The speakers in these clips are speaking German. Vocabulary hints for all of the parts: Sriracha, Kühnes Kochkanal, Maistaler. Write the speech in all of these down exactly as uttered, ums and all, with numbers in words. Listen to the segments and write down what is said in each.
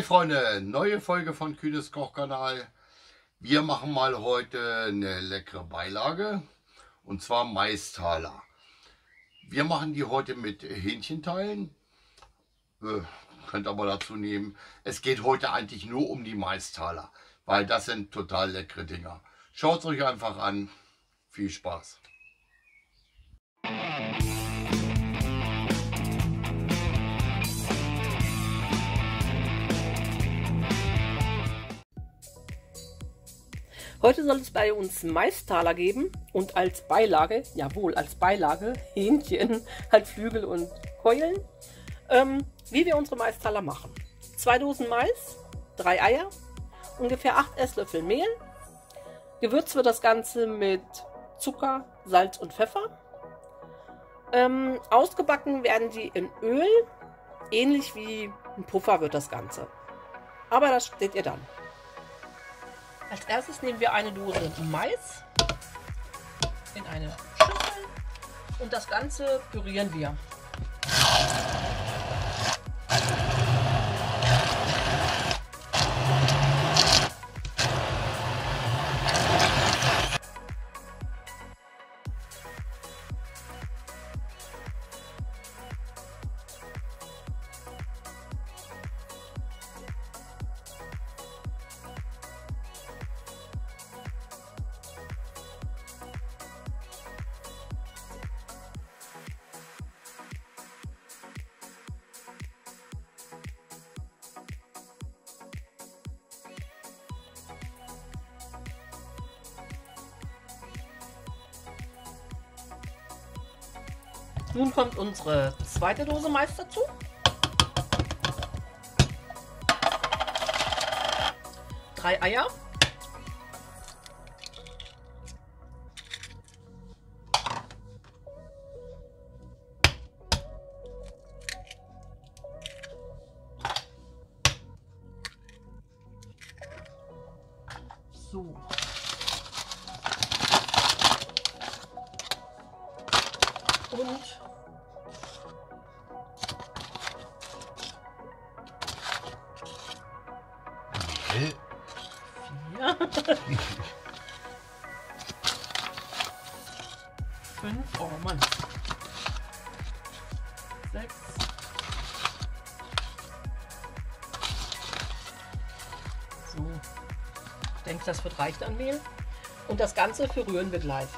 Hi Freunde, neue Folge von Kühnes Kochkanal. Wir machen mal heute eine leckere Beilage und zwar Maistaler. Wir machen die heute mit Hähnchenteilen, äh, könnt aber dazu nehmen. Es geht heute eigentlich nur um die Maistaler, weil das sind total leckere Dinger. Schaut es euch einfach an, viel Spaß. Heute soll es bei uns Maistaler geben und als Beilage, jawohl, als Beilage, Hähnchen, Halsflügel und Keulen, ähm, wie wir unsere Maistaler machen. Zwei Dosen Mais, drei Eier, ungefähr acht Esslöffel Mehl. Gewürzen wir das Ganze mit Zucker, Salz und Pfeffer. Ähm, ausgebacken werden die in Öl, ähnlich wie ein Puffer wird das Ganze. Aber das seht ihr dann. Als erstes nehmen wir eine Dose Mais in eine Schüssel und das Ganze pürieren wir. Nun kommt unsere zweite Dose Mais dazu. Drei Eier. So. Und vier, fünf, oh Mann, sechs, so, ich denke, das wird reicht an Mehl und das Ganze verrühren wir gleich.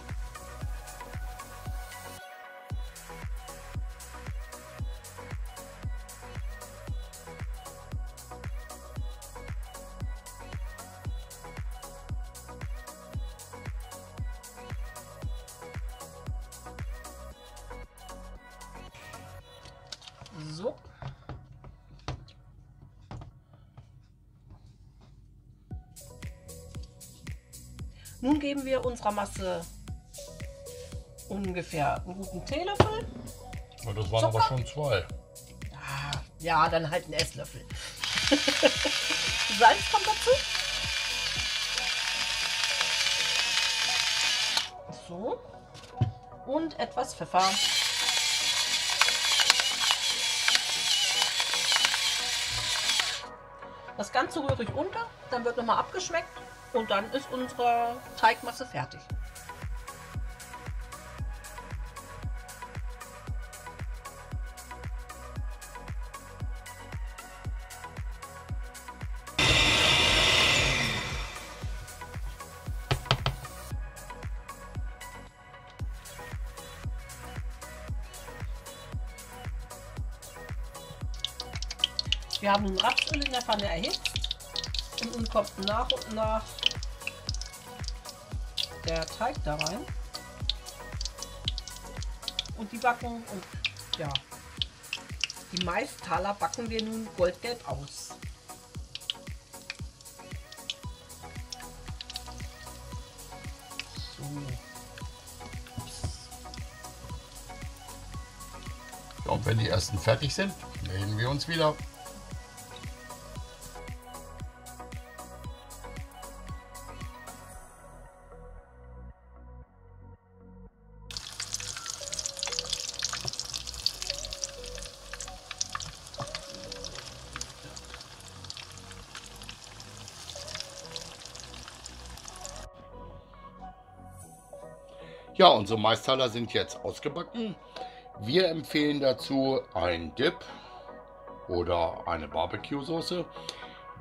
So. Nun geben wir unserer Masse ungefähr einen guten Teelöffel. Ja, das waren Zucker. Aber schon zwei. Ah, ja, dann halt einen Esslöffel. Salz kommt dazu. So. Und etwas Pfeffer. Das Ganze rühre ich unter, dann wird nochmal abgeschmeckt und dann ist unsere Teigmasse fertig. Wir haben Rapsöl in der Pfanne erhitzt und nun kommt nach und nach der Teig da rein und die backen und ja, die Maistaler backen wir nun goldgelb aus. So. Ja, und wenn die ersten fertig sind, melden wir uns wieder. Ja, unsere Maistaler sind jetzt ausgebacken. Wir empfehlen dazu einen Dip oder eine Barbecue-Soße.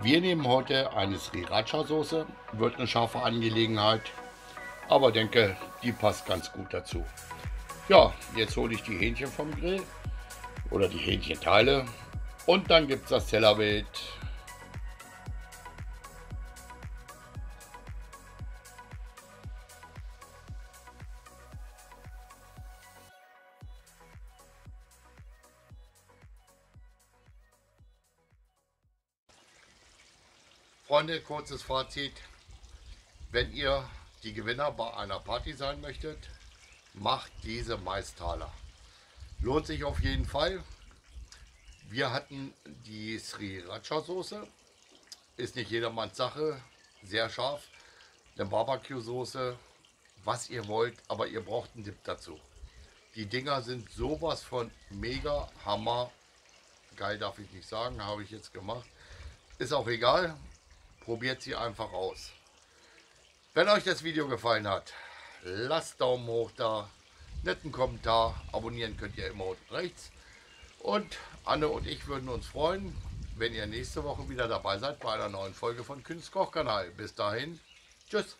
Wir nehmen heute eine Sriracha-Soße. Wird eine scharfe Angelegenheit, aber denke, die passt ganz gut dazu. Ja, jetzt hole ich die Hähnchen vom Grill oder die Hähnchenteile und dann gibt es das Tellerbild. Freunde, kurzes Fazit: Wenn ihr die Gewinner bei einer Party sein möchtet, macht diese Maistaler. Lohnt sich auf jeden Fall. Wir hatten die Sriracha Soße, ist nicht jedermanns Sache, sehr scharf. Eine Barbecue Soße, was ihr wollt, aber ihr braucht einen Dip dazu. Die Dinger sind sowas von mega hammer. Geil darf ich nicht sagen, habe ich jetzt gemacht. Ist auch egal. Probiert sie einfach aus. Wenn euch das Video gefallen hat, lasst Daumen hoch da, netten Kommentar, abonnieren könnt ihr immer unten rechts. Und Anne und ich würden uns freuen, wenn ihr nächste Woche wieder dabei seid bei einer neuen Folge von Kühnes Kochkanal. Bis dahin, tschüss.